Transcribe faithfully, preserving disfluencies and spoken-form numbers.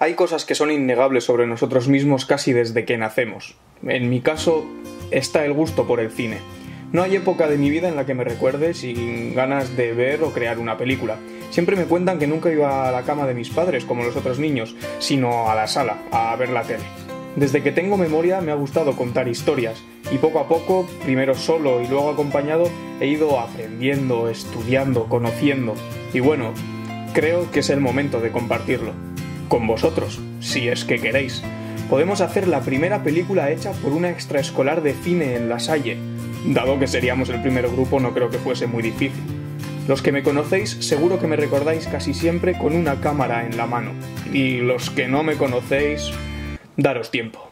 Hay cosas que son innegables sobre nosotros mismos casi desde que nacemos. En mi caso, está el gusto por el cine. No hay época de mi vida en la que me recuerde sin ganas de ver o crear una película. Siempre me cuentan que nunca iba a la cama de mis padres, como los otros niños, sino a la sala, a ver la tele. Desde que tengo memoria me ha gustado contar historias, y poco a poco, primero solo y luego acompañado, he ido aprendiendo, estudiando, conociendo. Y bueno, creo que es el momento de compartirlo. Con vosotros, si es que queréis. Podemos hacer la primera película hecha por una extraescolar de cine en LaSalle. Dado que seríamos el primer grupo, no creo que fuese muy difícil. Los que me conocéis, seguro que me recordáis casi siempre con una cámara en la mano. Y los que no me conocéis, daros tiempo.